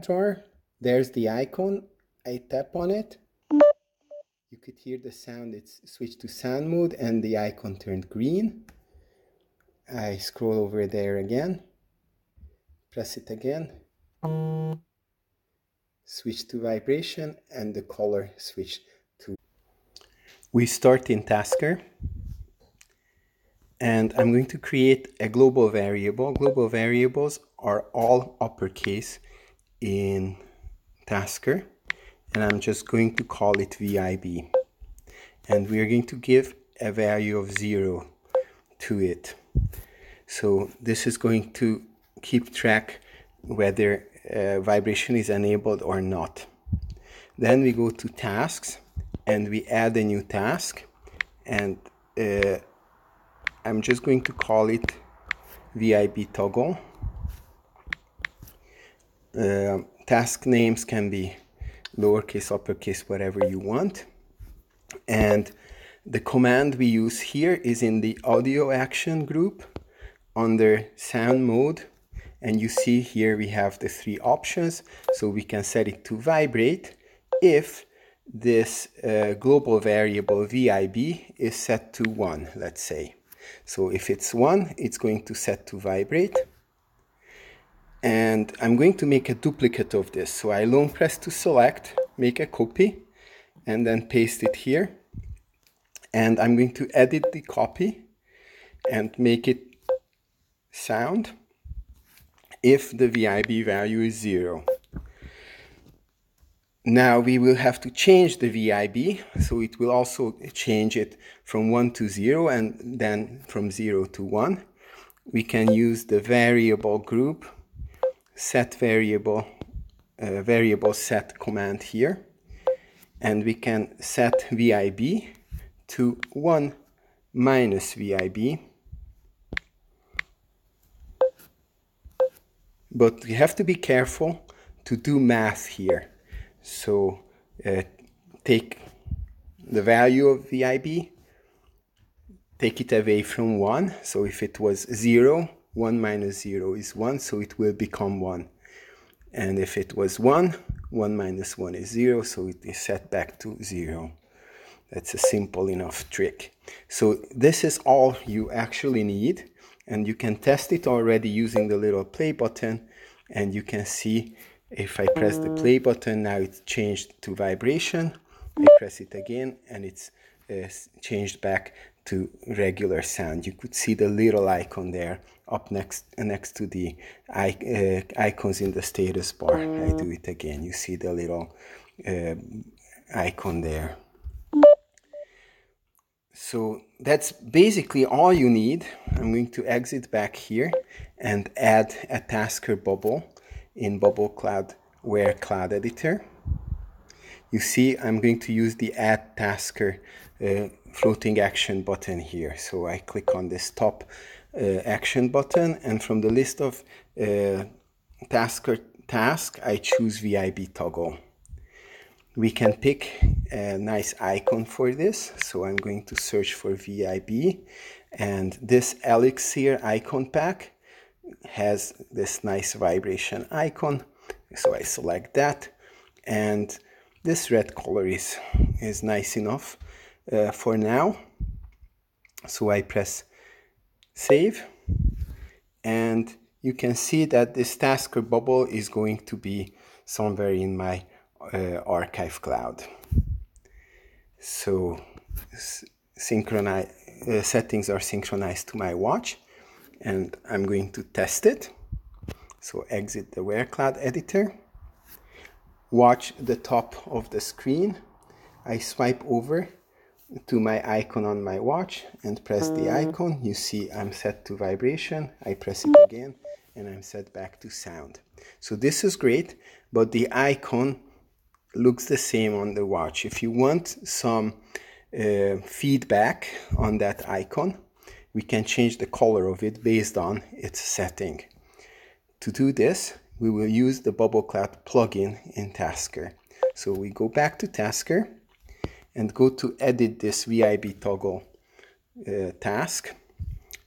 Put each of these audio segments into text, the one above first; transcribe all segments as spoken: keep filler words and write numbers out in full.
Editor, there's the icon. I tap on it. You could hear the sound. It's switched to sound mode and the icon turned green. I scroll over there again, press it again, switch to vibration, and the color switch to. We start in Tasker, and I'm going to create a global variable. Global variables are all uppercase in Tasker, and I'm just going to call it V I B, and we are going to give a value of zero to it. So this is going to keep track whether uh, vibration is enabled or not. Then we go to tasks and we add a new task, and uh, I'm just going to call it V I B toggle. Uh, task names can be lowercase, uppercase, whatever you want. And the command we use here is in the audio action group under sound mode, and you see here we have the three options, so we can set it to vibrate if this uh, global variable V I B is set to one, let's say. So if it's one, it's going to set to vibrate, and I'm going to make a duplicate of this. So I long press to select, make a copy, and then paste it here. And I'm going to edit the copy and make it sound if the V I B value is zero. Now we will have to change the V I B, so it will also change it from one to zero, and then from zero to one. We can use the variable group set variable uh, variable set command here, and we can set V I B to one minus V I B. But we have to be careful to do math here. So uh, take the value of V I B, take it away from one. So if it was zero, one minus zero is one, so it will become one. And if it was one, one minus one is zero, so it is set back to zero. That's a simple enough trick. So this is all you actually need. And you can test it already using the little play button, and you can see if I press the play button, now it's changed to vibration. I press it again and it's uh, changed back to regular sound. You could see the little icon there up next next to the uh, icons in the status bar. I do it again. You see the little uh, icon there. So that's basically all you need. I'm going to exit back here and add a Tasker bubble in Bubble Cloud Wear Cloud Editor. You see, I'm going to use the Add Tasker uh, floating action button here. So I click on this top uh, action button, and from the list of uh, Tasker task, I choose V I B toggle. We can pick a nice icon for this, so I'm going to search for V I B, and this Elixir icon pack has this nice vibration icon, so I select that, and this red color is, is nice enough uh, for now. So I press save, and you can see that this Tasker bubble is going to be somewhere in my Uh, archive cloud. So synchronize uh, settings are synchronized to my watch, and I'm going to test it. So exit the Wear Cloud Editor, watch the top of the screen, I swipe over to my icon on my watch and press the icon. You see I'm set to vibration. I press it again and I'm set back to sound. So this is great, but the icon looks the same on the watch. If you want some uh, feedback on that icon, we can change the color of it based on its setting. To do this, we will use the Bubble Cloud plugin in Tasker. So we go back to Tasker and go to edit this V I B toggle uh, task,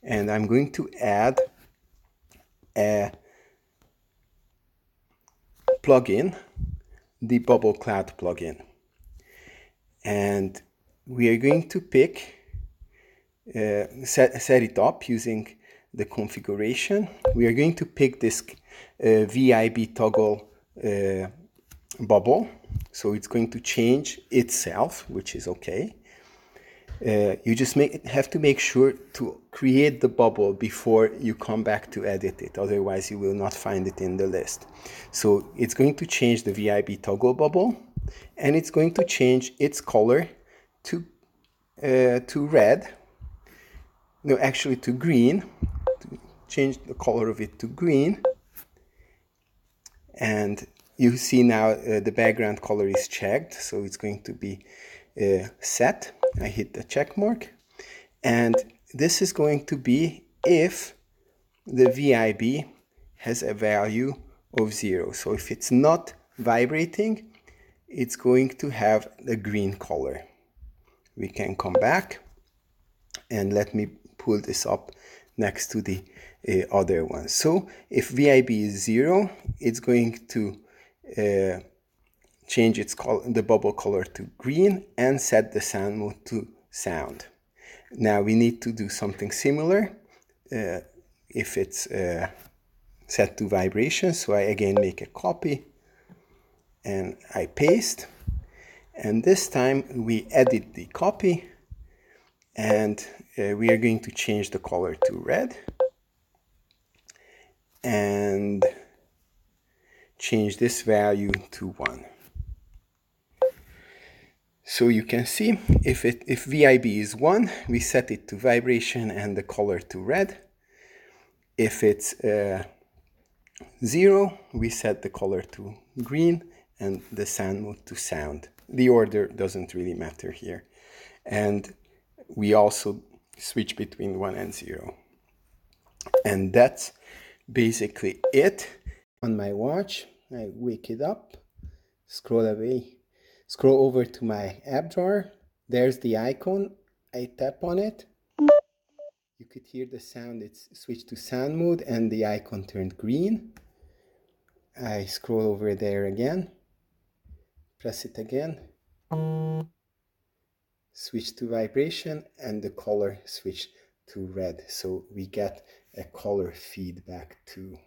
and I'm going to add a plugin, the Bubble Cloud plugin. And we are going to pick, uh, set, set it up using the configuration. We are going to pick this uh, V I B toggle uh, bubble. So it's going to change itself, which is okay. Uh, you just make, have to make sure to create the bubble before you come back to edit it. Otherwise, you will not find it in the list. So it's going to change the V I B toggle bubble, and it's going to change its color to uh, to red. No, actually to green. To change the color of it to green. And you see now uh, the background color is checked, so it's going to be uh, set. I hit the check mark, and this is going to be if the V I B has a value of zero. So if it's not vibrating, it's going to have the green color. We can come back, and let me pull this up next to the uh, other one. So if V I B is zero, it's going to uh, change its color, the bubble color, to green, and set the sound mode to sound. Now we need to do something similar uh, if it's uh, set to vibration. So I again make a copy and I paste, and this time we edit the copy, and uh, we are going to change the color to red and change this value to one. So you can see if, it, if V I B is one, we set it to vibration and the color to red. If it's uh, zero, we set the color to green and the sound mode to sound. The order doesn't really matter here. And we also switch between one and zero. And that's basically it. On my watch, I wake it up, scroll away. Scroll over to my app drawer. There's the icon. I tap on it. You could hear the sound. It's switched to sound mode and the icon turned green. I scroll over there again. Press it again. Switch to vibration and the color switched to red. So we get a color feedback too.